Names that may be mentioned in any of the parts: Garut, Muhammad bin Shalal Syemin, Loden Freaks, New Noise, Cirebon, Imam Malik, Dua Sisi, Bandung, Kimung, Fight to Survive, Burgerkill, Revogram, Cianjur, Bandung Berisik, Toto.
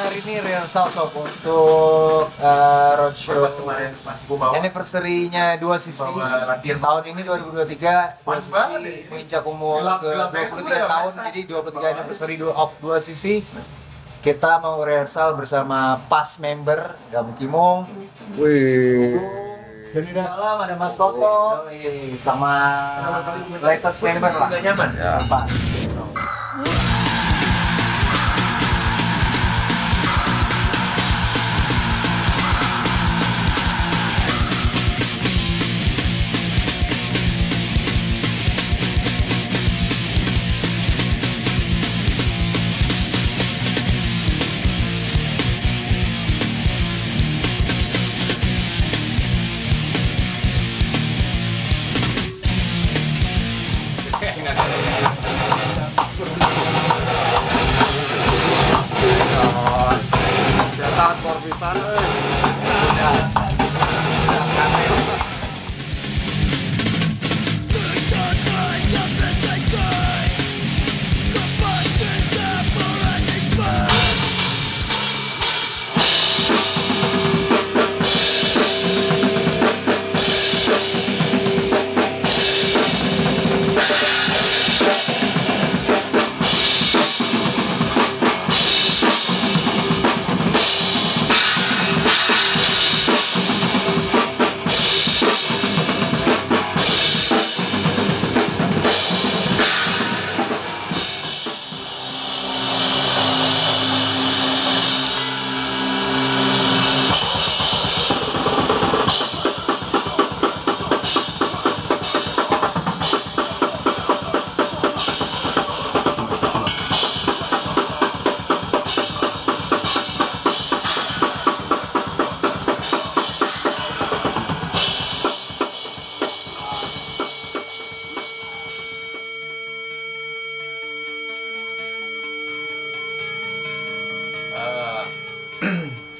Hari ini rehearsal sob untuk roadshow kemarin pas gue bawa anniversary-nya Dua Sisi tahun ini 2023 Dua Sisi menginjak umur ke 23 tahun, jadi 23 anniversary of Dua Sisi. Kita mau rehearsal bersama past member Kimung, dan di dalam ada Mas Toto sama latest member lah.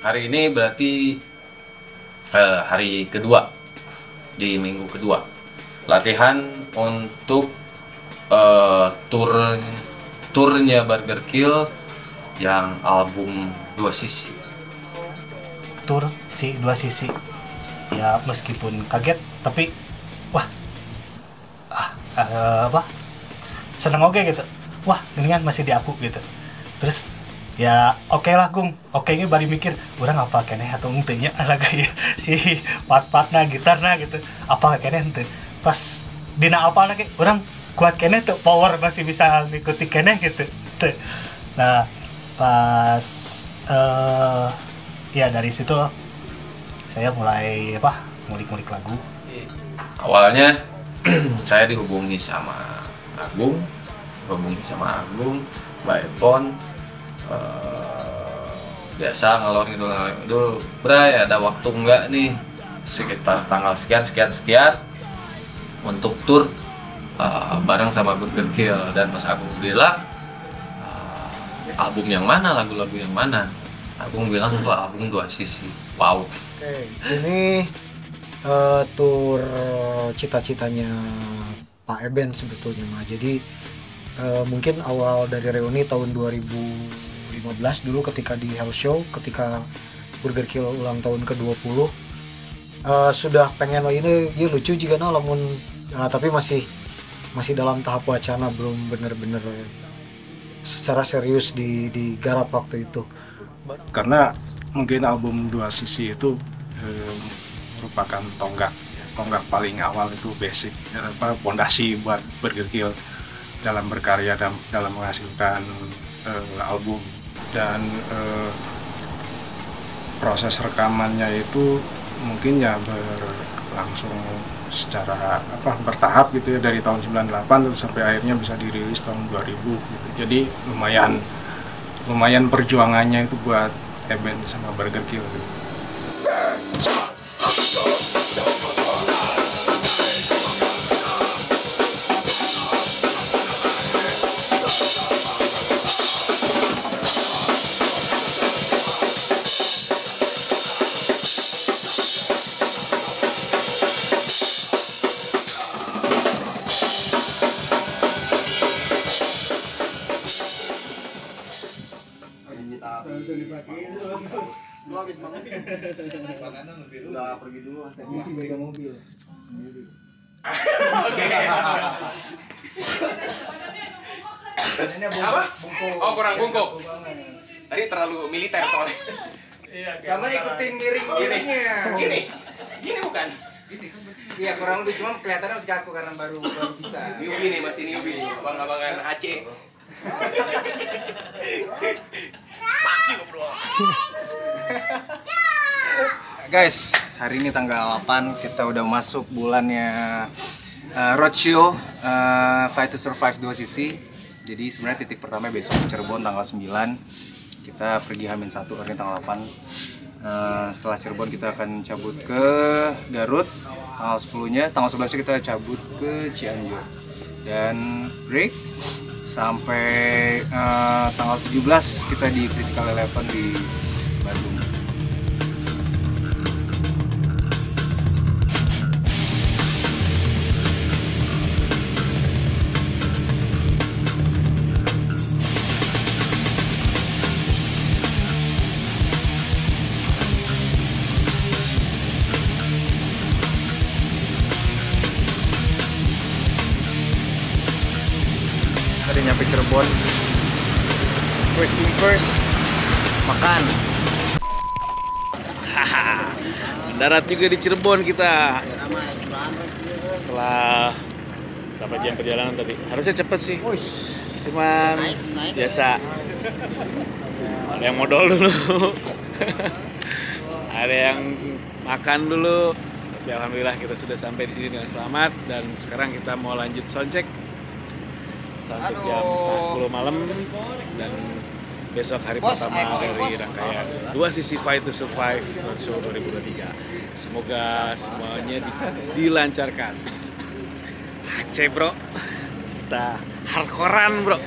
Hari ini berarti hari kedua di minggu kedua latihan untuk turnya Burgerkill yang album Dua Sisi. Tur si Dua Sisi. Ya meskipun kaget tapi wah apa seneng oke gitu. Wah mendingan masih di aku gitu. Terus ya oke lah Gung, oke ini bari mikir orang apa kene atau entenya ada kayak si part-partnya gitarnya gitu apa kene ente pas dina apa lagi orang kuat kene tuh power masih bisa ngikuti kene gitu tuh. Nah pas ya dari situ saya mulai apa ngulik-ngulik lagu. Awalnya saya dihubungi sama Agung, by phone. Biasa ngalor ngidul Bray, ada waktu enggak nih sekitar tanggal sekian untuk tur bareng sama Burgerkill. Dan pas Agung bilang album yang mana, lagu-lagu yang mana, Agung bilang itu album Dua Sisi. Wow. Okay. Ini tur cita-citanya Pak Eben sebetulnya. Jadi mungkin awal dari reuni tahun 2015 dulu ketika di Hell Show, ketika Burgerkill ulang tahun ke-20 sudah pengen ini ya lucu juga namun tapi masih dalam tahap wacana, belum bener-bener secara serius digarap waktu itu. Karena mungkin album Dua Sisi itu merupakan tonggak paling awal, itu basic apa fondasi buat Burgerkill dalam berkarya dan dalam menghasilkan album. Dan proses rekamannya itu mungkin ya berlangsung secara apa bertahap gitu ya, dari tahun 98 sampai akhirnya bisa dirilis tahun 2000 gitu. Jadi lumayan perjuangannya itu buat Eben sama Burgerkill gitu. habis manggung. Makanan lebih dulu. Udah pergi dulu teknisi beda mobil. Oke. Apa? Oh, kurang bungkuk. Tadi terlalu militer soalnya. Sama ikutin miring-miringnya. Gini bukan? Iya, kurang lebih cuma kelihatannya masih kaku karena baru bisa. Newbie nih, masih newbie. Abang-abangan Aceh. Paki lo bro. Guys, hari ini tanggal 8 kita udah masuk bulannya roadshow Fight to Survive Dua Sisi. Jadi sebenarnya titik pertama besok Cirebon tanggal 9. Kita pergi H-1 hari tanggal 8. Setelah Cirebon kita akan cabut ke Garut tanggal 10-nya, tanggal 11-nya kita cabut ke Cianjur dan break sampai tanggal 17 kita di Critical 11 di Bandung. Nyampe Cirebon, first thing first, makan. Mendarat juga di Cirebon kita. Setelah berapa jam perjalanan tadi? Harusnya cepet sih, cuman biasa. Ada yang modal dulu, ada yang makan dulu. Tapi alhamdulillah kita sudah sampai di sini dengan selamat dan sekarang kita mau lanjut soundcheck sampai jam 10 malam dan besok hari pertama dari rangkaian Dua Sisi Fight to Survive Show 2023. Semoga semuanya dilancarkan. Aceh bro, kita hardcorean bro.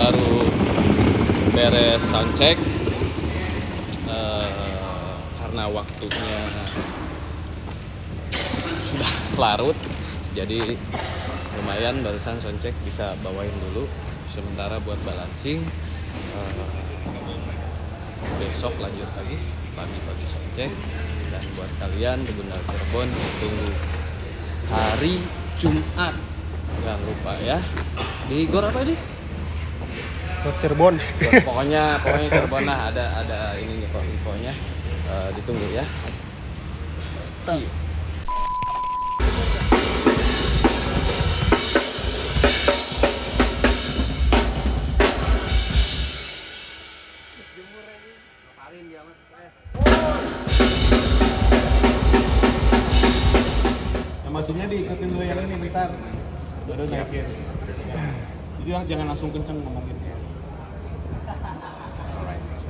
Baru beres soundcheck karena waktunya sudah larut, jadi lumayan barusan soundcheck bisa bawain dulu sementara buat balancing. Besok lanjut lagi pagi-pagi soundcheck, dan buat kalian di Bandung Cirebon tunggu hari Jumat, jangan lupa ya di gor apa ini? Cirebon. Pokoknya Cirebon lah, ada ini kok infonya. Ditunggu ya. See you. Yang maksudnya diikutin dulu yang ini bentar. Baru naikin. Jadi jangan langsung kenceng ngomongin.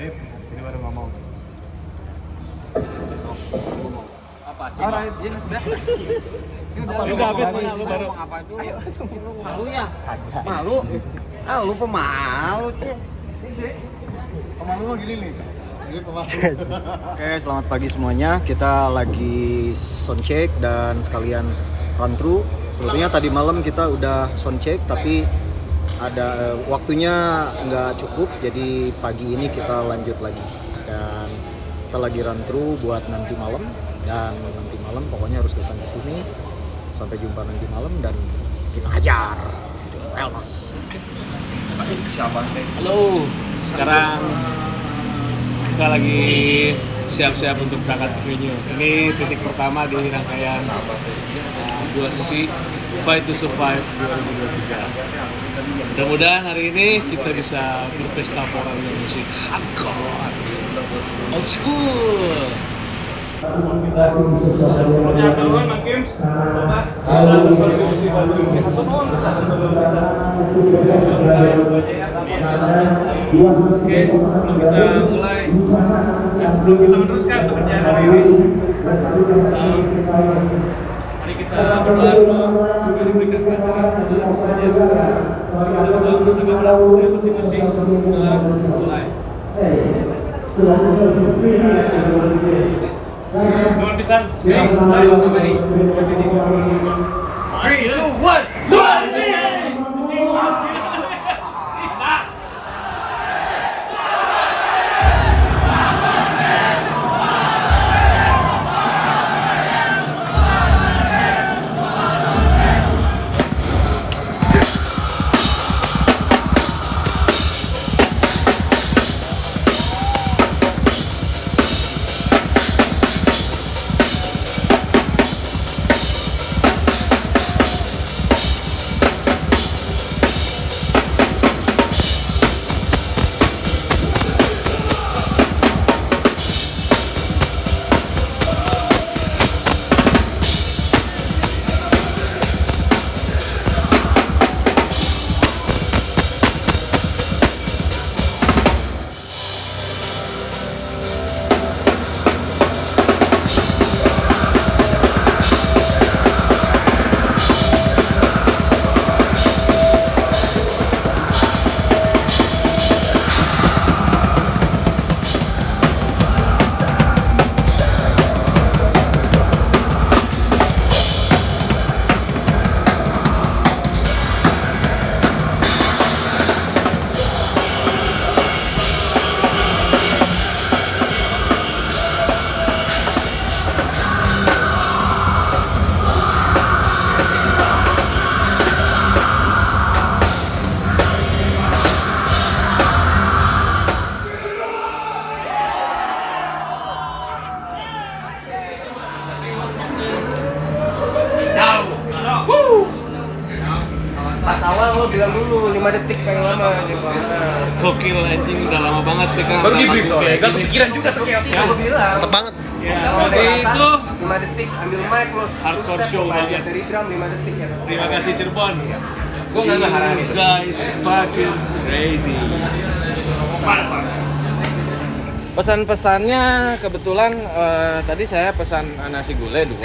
Sini baru ngomong. Besok ngomong. Apa? Alright, ya sudah. Ini udah habis nih, lu baru ngapa itu? Ayo, malu ya. Malu. Ah, lu pemalu, Cek. Pemalu mah gini nih. Oke, selamat pagi semuanya. Kita lagi soundcheck dan sekalian run through. Sebetulnya tadi malam kita udah soundcheck tapi ada waktunya nggak cukup, jadi pagi ini kita lanjut lagi dan kita lagi run through buat nanti malam, dan nanti malam pokoknya harus datang ke sini. Sampai jumpa nanti malam dan kita hajar wellness. Halo, sekarang kita lagi siap-siap untuk berangkat ke venue. Ini titik pertama di rangkaian Dua Sisi Fight to Survive 2023. Mudah-mudahan hari ini kita bisa berpesta pora dengan musik hardcore, old school. Semuanya keluar, Mak Kims. Oke, sebelum kita mulai, sebelum kita meneruskan pekerjaan hari ini, mari kita berlama sudah diberikan pelajaran dalam semuanya sekarang. Kita dalam bertemu dalam masing-masing mulai. Mohon pisan. Mari kembali posisi 3, 2, 1. Terima kasih Cirebon. Gue nggak ngarangin. Guys, fucking crazy. Pesan-pesannya kebetulan tadi saya pesan nasi gulai 2.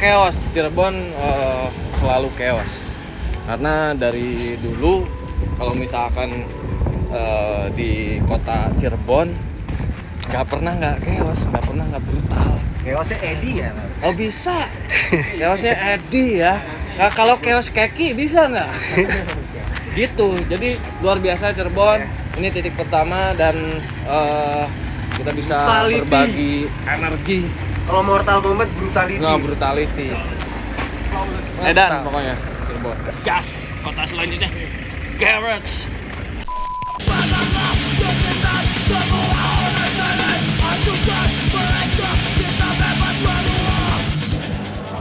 Chaos Cirebon, selalu chaos. Karena dari dulu kalau misalkan di kota Cirebon nggak pernah nggak chaos, nggak pernah nggak brutal. Chaosnya Edi ya? Oh bisa, chaosnya Edi ya. Nah, kalau chaos Keki bisa nggak? Gitu, jadi luar biasa Cirebon. Ini titik pertama dan kita bisa brutality. Berbagi energi. Kalau Mortal Kombat brutality. Nggak brutality. Edan pokoknya Cirebon. Gas. Kota selanjutnya Garut.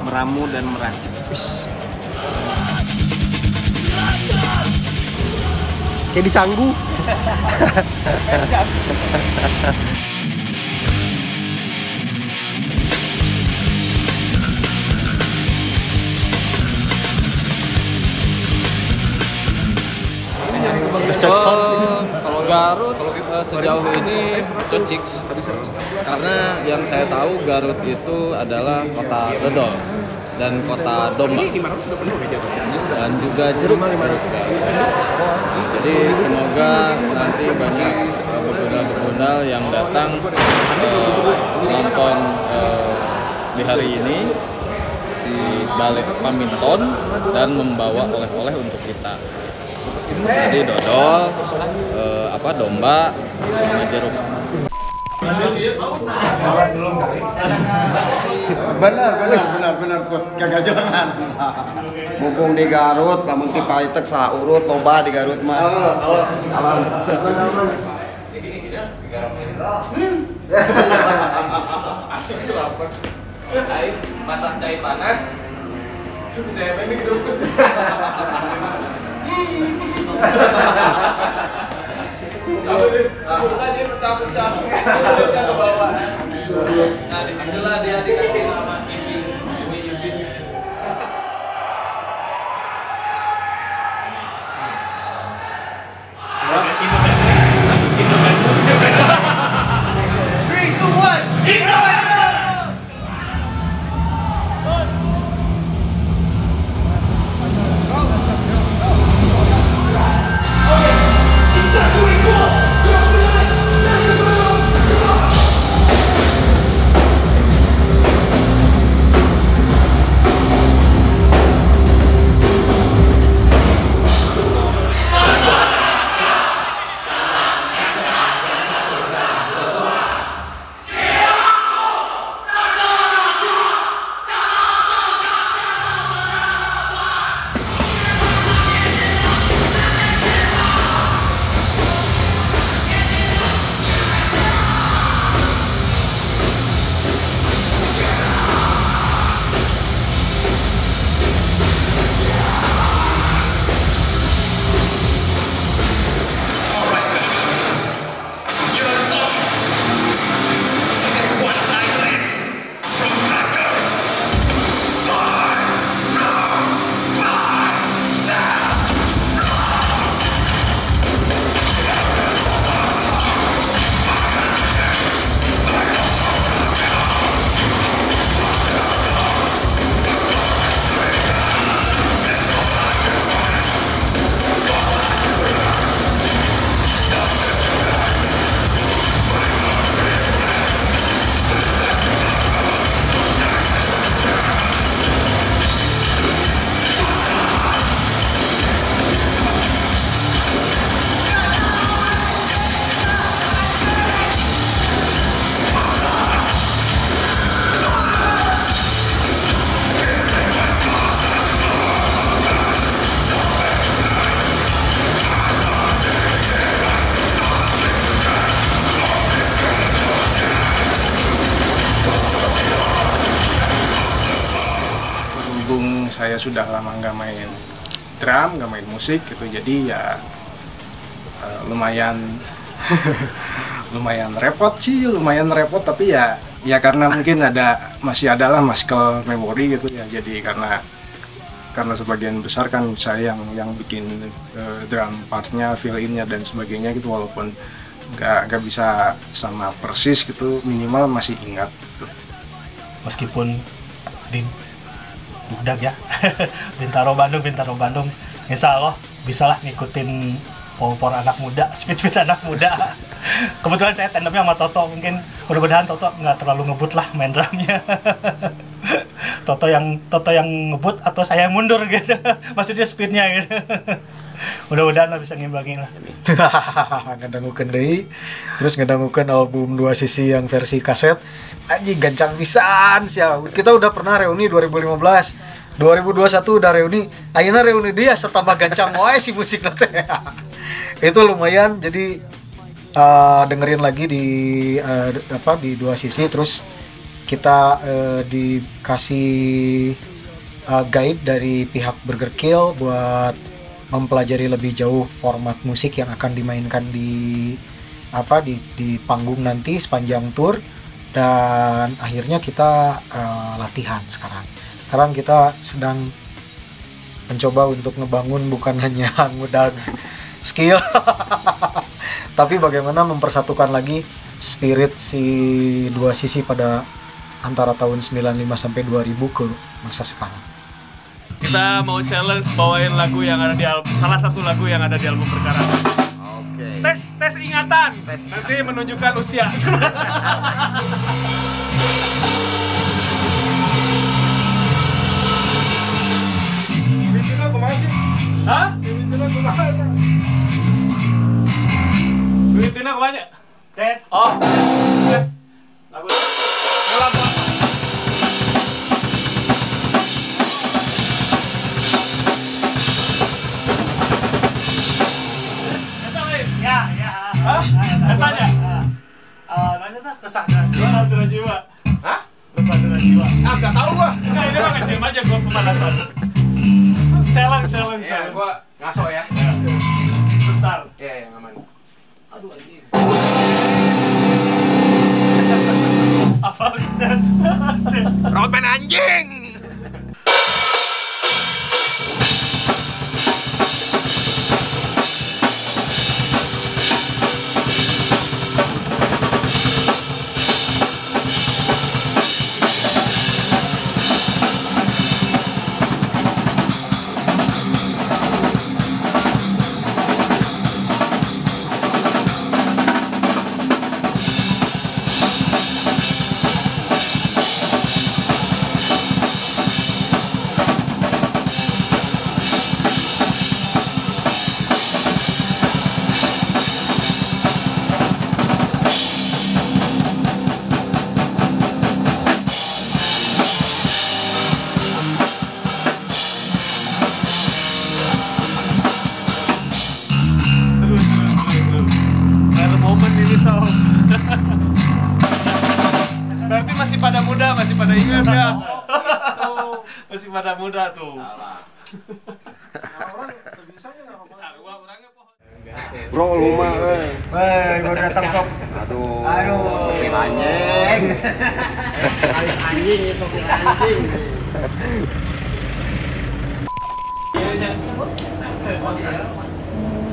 Meramu dan meracik. Kayak di Canggu. Kalau Garut sejauh ini kecik karena yang saya tahu Garut itu adalah kota dodol dan kota domba dan juga jeruk. Jadi semoga nanti banyak pembudal-pembudal yang datang nonton di hari ini si Balai Paminton dan membawa oleh-oleh untuk kita. Jadi dodol, domba, sama jeruk. Benar kagak jalan. Mumpung di Garut, namun di Palitek saurut, loba di Garut mah. Alam. Asik lapar. Masak cai panas. Saya pengen hidup. Tapi dia pecah-pecah, dia ke bawah. Nah disitulah dia dikasih nama Ibin. Indo-Bajur 3, 2, 1, Indo-Bajur! sudah lama nggak main drum, nggak main musik gitu, jadi ya lumayan repot tapi ya karena mungkin masih ada muscle memory gitu ya. Jadi karena sebagian besar kan saya yang bikin drum partnya, fill innya dan sebagainya gitu, walaupun nggak bisa sama persis gitu, minimal masih ingat gitu. Meskipun di Dugdag ya, Bintaro Bandung, insya Allah bisa lah ngikutin popor anak muda, speech anak muda. Kebetulan saya tandemnya sama Toto, mungkin mudah-mudahan Toto nggak terlalu ngebut lah main drumnya. Toto yang ngebut atau saya yang mundur gitu, maksudnya speednya gitu. Mudah-mudahan bisa ngimbangin lah. Ngedangukeun deui, terus ngedangukeun album Dua Sisi yang versi kaset, anjing gancang pisan sia. Kita udah pernah reuni 2015. 2021 udah reuni, akhirnya reuni dia setambah gancang wae si musik nanti. Itu lumayan, jadi dengerin lagi di Dua Sisi, terus kita dikasih guide dari pihak Burgerkill buat mempelajari lebih jauh format musik yang akan dimainkan di panggung nanti sepanjang tour, dan akhirnya kita latihan sekarang kita sedang mencoba untuk ngebangun bukan hanya modal skill tapi bagaimana mempersatukan lagi spirit si Dua Sisi pada antara tahun 95 sampai 2000 ke masa sekarang. Kita mau challenge bawain lagu yang ada di salah satu lagu yang ada di album Perkara. Oke. Tes ingatan. Nanti menunjukkan usia. Duitina kemana? Cet. Oh. Lagu. Lagu. Ya. Hah? Katanya. Nanya Kesadaran Jiwa. Hah? Kesadaran Jiwa. Ah, enggak tahu gua. Enggak, ini mah kecil aja gua pemanasan. Challenge. Ya, gua ngaso ya. Sebentar. Iya, yang aman. Aduh, ini. Apa? Roadman anjing. Berarti masih pada ingat ya. Masih pada muda tuh. Bro, lu mah euy. Weh, baru datang sob. Aduh. Sopir anjing. Sopir anjing.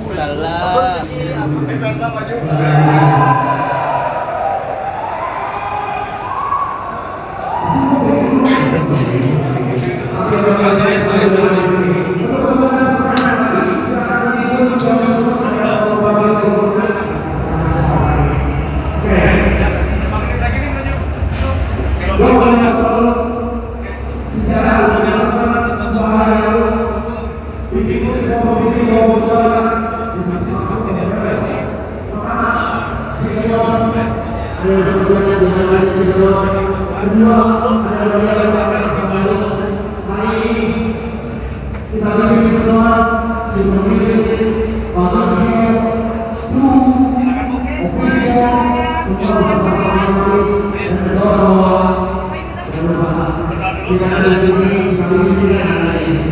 Ulala. Kita ada di sini, kami tidak ada ini.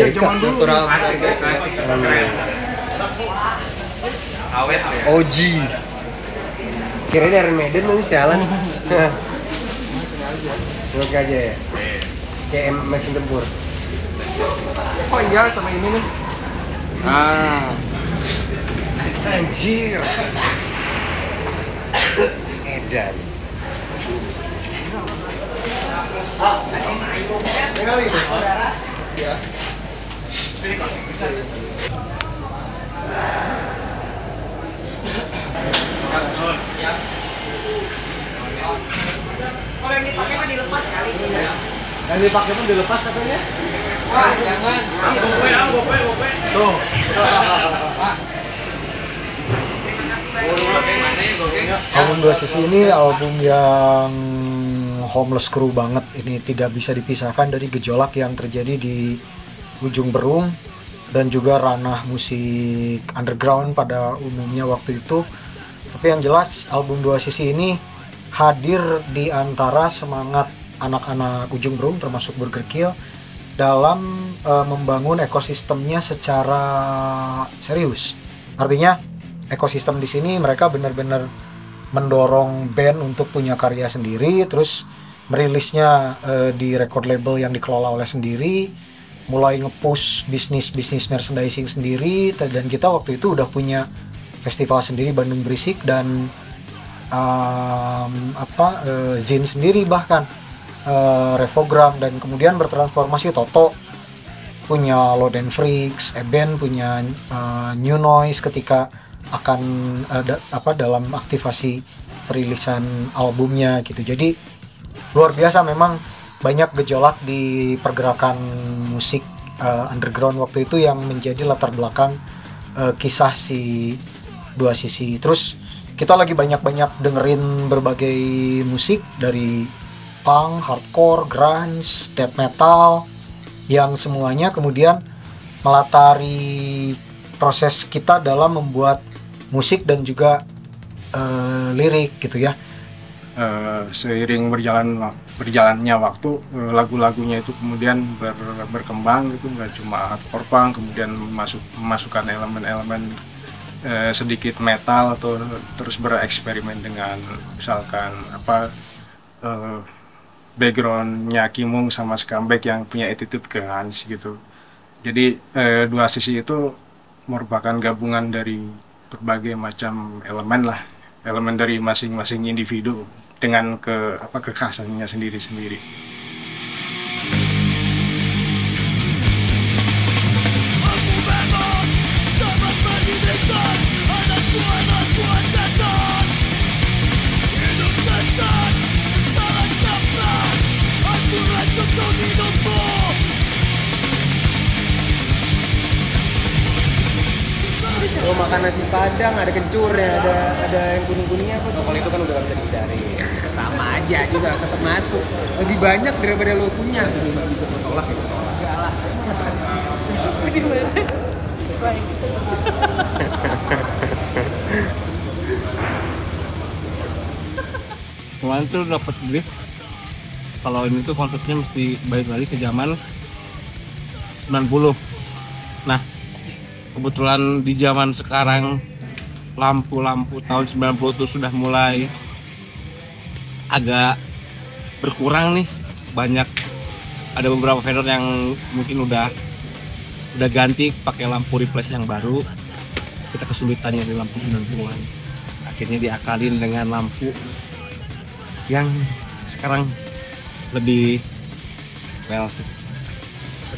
Natural awet ya. OG. Kira dari Medan nanti sialan. Blok aja ya. DM mesin tempur. Oh iya sama ini nih. Ah. Anjir. Edan. Ya. Kalau yang dipakai mah dilepas kali ya. Yang dipakai mah dilepas katanya? Wah, jangan. Gope. Tuh. Album Dua Sisi ini album yang homeless crew banget. Ini tidak bisa dipisahkan dari gejolak yang terjadi di ujung Berung dan juga ranah musik underground pada umumnya waktu itu. Tapi yang jelas album Dua Sisi ini hadir di antara semangat anak-anak ujung Berung termasuk Burgerkill dalam membangun ekosistemnya secara serius. Artinya ekosistem di sini mereka benar-benar mendorong band untuk punya karya sendiri, terus merilisnya di record label yang dikelola oleh sendiri, mulai nge-push bisnis merchandising sendiri, dan kita waktu itu udah punya festival sendiri Bandung Berisik dan zin sendiri, bahkan Revogram, dan kemudian bertransformasi. Toto punya Loden Freaks, Eben punya New Noise ketika akan dalam aktivasi perilisan albumnya gitu. Jadi luar biasa, memang banyak gejolak di pergerakan musik underground waktu itu yang menjadi latar belakang kisah si Dua Sisi. Terus kita lagi banyak-banyak dengerin berbagai musik dari punk, hardcore, grunge, death metal, yang semuanya kemudian melatari proses kita dalam membuat musik dan juga lirik gitu ya. Seiring berjalannya waktu, lagu-lagunya itu kemudian berkembang gitu, nggak cuma hardcore punk, kemudian memasukkan elemen-elemen sedikit metal, atau terus bereksperimen dengan misalkan backgroundnya Kimung sama Scumbag yang punya attitude grunge gitu. Jadi Dua Sisi itu merupakan gabungan dari berbagai macam elemen dari masing-masing individu dengan kekhasannya sendiri-sendiri. Aku memang dapat mendidikan anak tua cetan, hidup cetan, salah kaprah, aku racun tuh hidupmu. Lo makan nasi padang, ada kencurnya, ada yang kuning-kuningnya apa tuh? Kalau itu kan udah gak bisa dihindari. Sama aja juga, tetap masuk. Lebih banyak daripada lo punya. Gak bisa bertolak ya? Enggak lah. Di mana? Baik. Kemarin tuh dapet brief kalau ini tuh konsepnya mesti balik lagi ke zaman 90. Nah, kebetulan di zaman sekarang lampu-lampu tahun 90 itu sudah mulai agak berkurang nih. Banyak, ada beberapa vendor yang mungkin udah ganti pakai lampu replace yang baru. Kita kesulitannya di lampu 90-an. Akhirnya diakalin dengan lampu yang sekarang lebih well.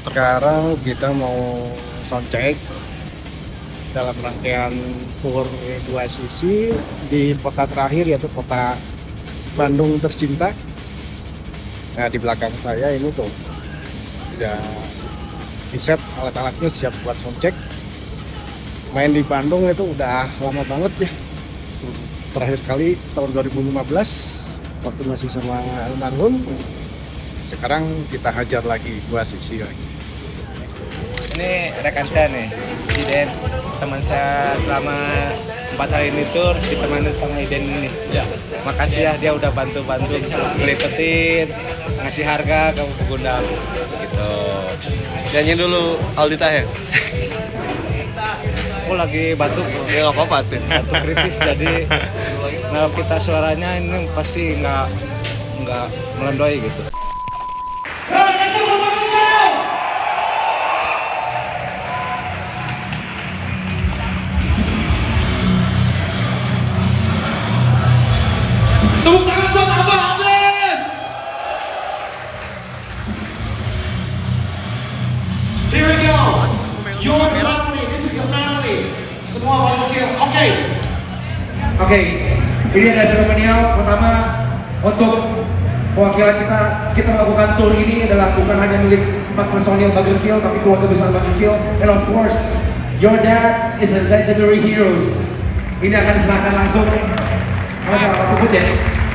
Sekarang kita mau soundcheck dalam rangkaian tour Dua Sisi di kota terakhir, yaitu kota Bandung tercinta. Nah, di belakang saya ini tuh udah di-set alat-alatnya siap buat soundcheck. Main di Bandung itu udah lama banget ya. Terakhir kali tahun 2015 waktu masih sama almarhum. Sekarang kita hajar lagi Dua Sisi lagi. Ini rekan saya nih, Iden, teman saya selama 4 hari ini tur, ditemani sama Iden ini. Ya. Makasih ya, dia udah bantu ngelipetin, ngasih harga ke Gundam gitu. Nyanyiin dulu Aldi Taher. Aku lagi batuk. Ya nggak apa-apa sih. Batuk kritis jadi nah kita suaranya ini pasti nggak melendoi gitu. Ini ada seremonial pertama untuk perwakilan kita. Kita melakukan tour ini adalah bukan hanya milik 4 personil Burgerkill, tapi keluarga besar Burgerkill. And of course, your dad is a legendary heroes. Ini akan diserahkan langsung sama siapa? Puput ya?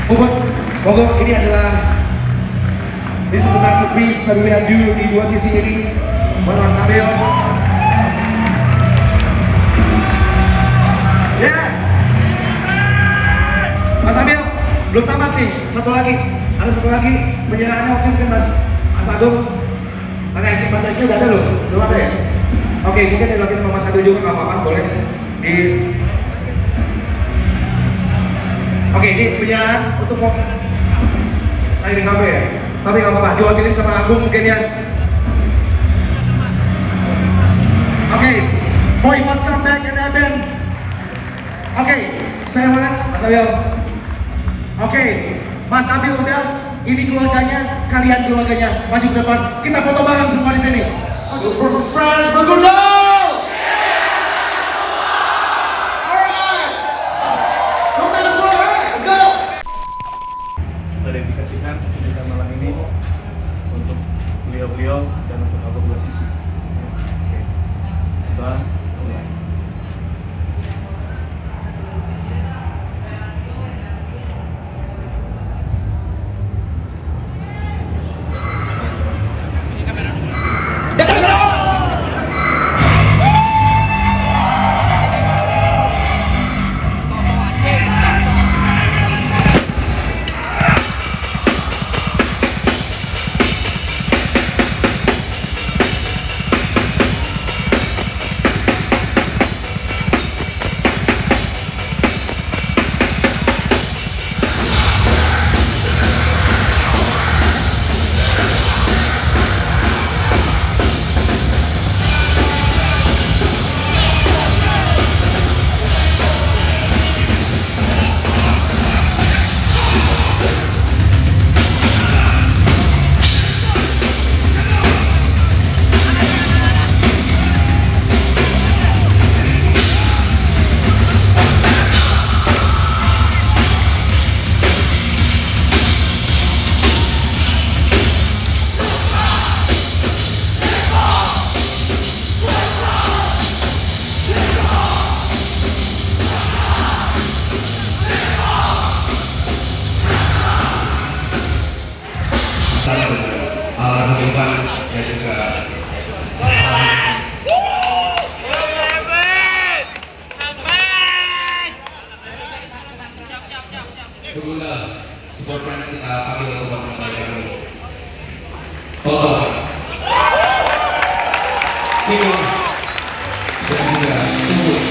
Puput, monggo. Ini adalah this is the masterpiece that we have do di Dua Sisi ini. Mohon ambil. Yeah. Mas Abil, belum tamat nih, satu lagi, ada satu lagi penjelasannya waktu mungkin Mas Agung, Mas Agung udah ada loh, belum ada ya? Oke, mungkin ada lagi sama Mas Agung juga, gak apa-apa, boleh di... Oke, ini penjelasan untuk mau tadi di kafe ya? Tapi gak apa-apa, diwakilin sama Agung mungkin ya? Oke, boy must come back and then oke, saya ulang, Mas Abil. Oke, Mas Abil udah, ini keluarganya, kalian keluarganya, maju ke depan, kita foto bareng semua di sini. Super Friends bergundul! Alright, tepuk tangan semua, let's go! Kita dedikasikan kegiatan malam ini untuk beliau-beliau dan untuk Abang Dua Sisi. Oke, kita Toto, Kimung, dan juga Kimung.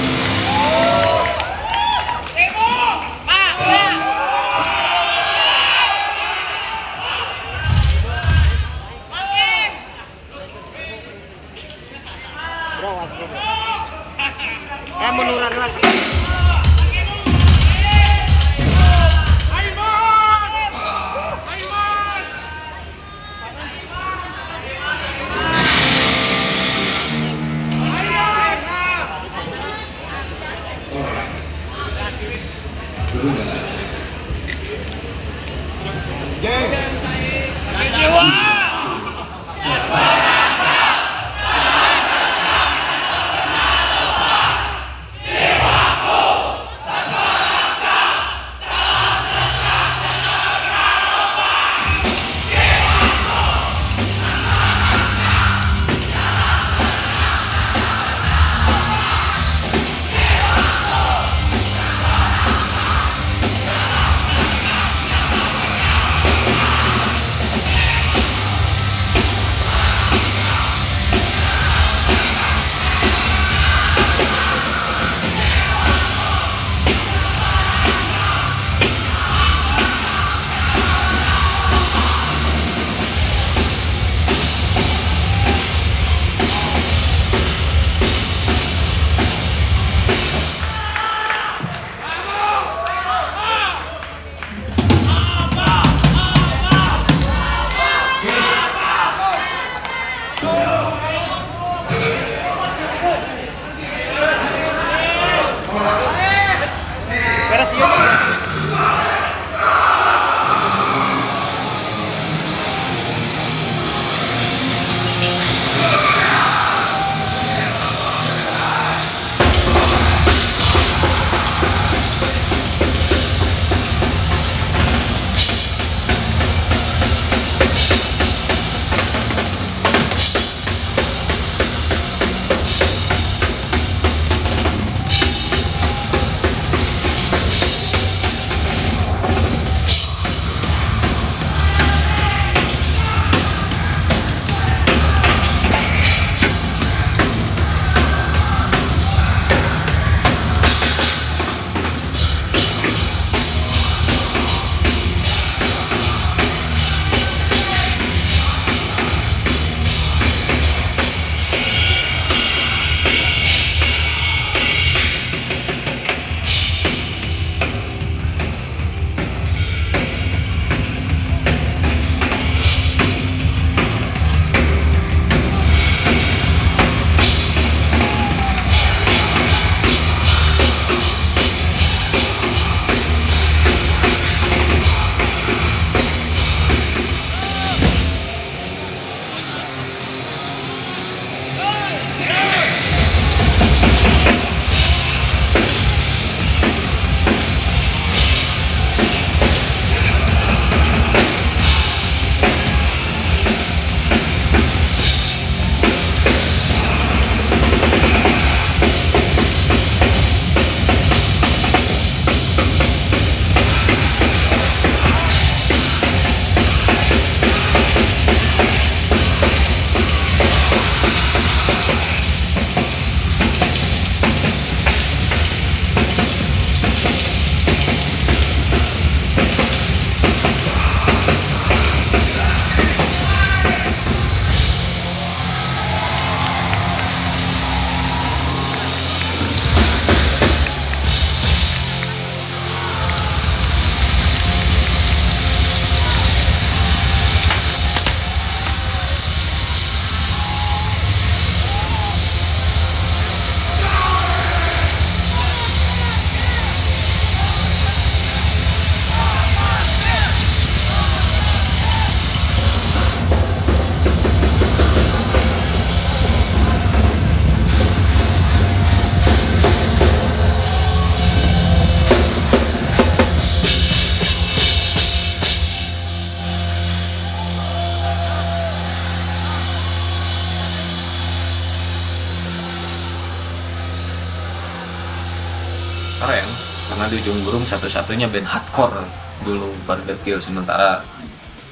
keren karena di ujung burung satu-satunya band hardcore dulu Burgerkill, sementara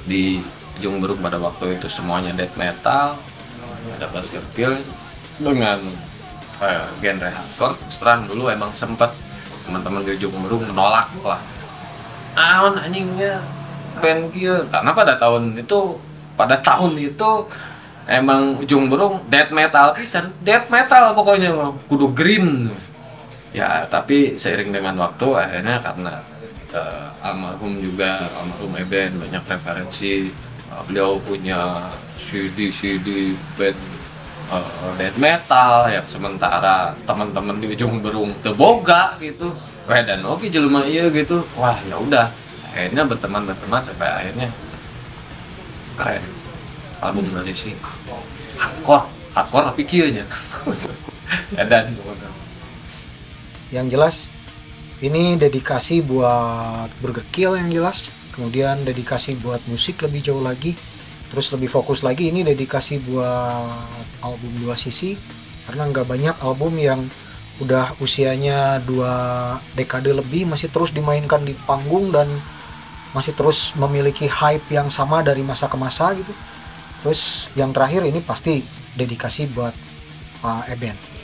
di ujung burung pada waktu itu semuanya death metal, ada Burgerkill dengan genre hardcore. Seteran dulu emang sempet teman-teman di ujung burung menolak lah, awan anjingnya band kill, karena pada tahun itu emang ujung burung death metal pisan, death metal pokoknya kudu green ya. Tapi seiring dengan waktu akhirnya karena almarhum Eben banyak referensi, beliau punya CD band death metal ya, sementara teman-teman di ujung burung teboga gitu, dan oke jelema ieu gitu, wah ya udah akhirnya berteman sampai akhirnya keren album dari si hardcore tapi kiyeunya. Dan yang jelas ini dedikasi buat Burgerkill yang jelas, kemudian dedikasi buat musik lebih jauh lagi, terus lebih fokus lagi ini dedikasi buat album Dua Sisi, karena nggak banyak album yang udah usianya 2 dekade lebih masih terus dimainkan di panggung dan masih terus memiliki hype yang sama dari masa ke masa gitu. Terus yang terakhir ini pasti dedikasi buat Pak Eben.